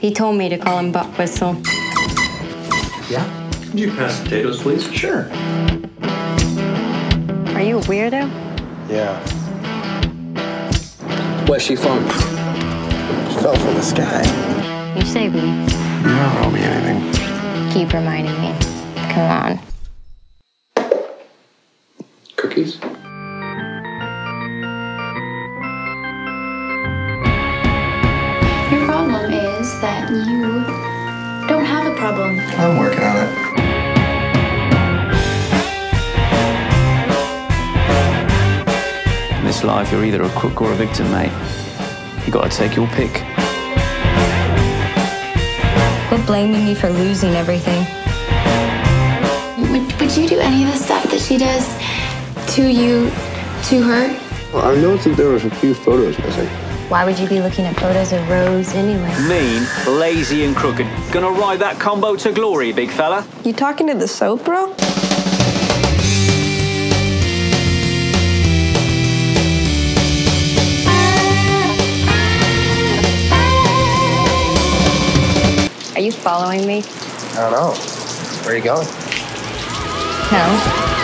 He told me to call him Buck Whistle. Yeah? Could you pass potatoes, please? Sure. Are you a weirdo? Yeah. Where's she from? She fell from the sky. You saved me. You don't owe me anything. Keep reminding me. Come on. Cookies? Your problem is that you don't have a problem. I'm working on it. In this life, you're either a crook or a victim, mate. You gotta take your pick. Quit blaming me for losing everything. Would you do any of the stuff that she does to you, to her? Well, I noticed that there was a few photos missing. Why would you be looking at photos of Rose anyway? Mean, lazy, and crooked. Gonna ride that combo to glory, big fella. You talking to the soap, bro? Are you following me? I don't know. Where are you going? No.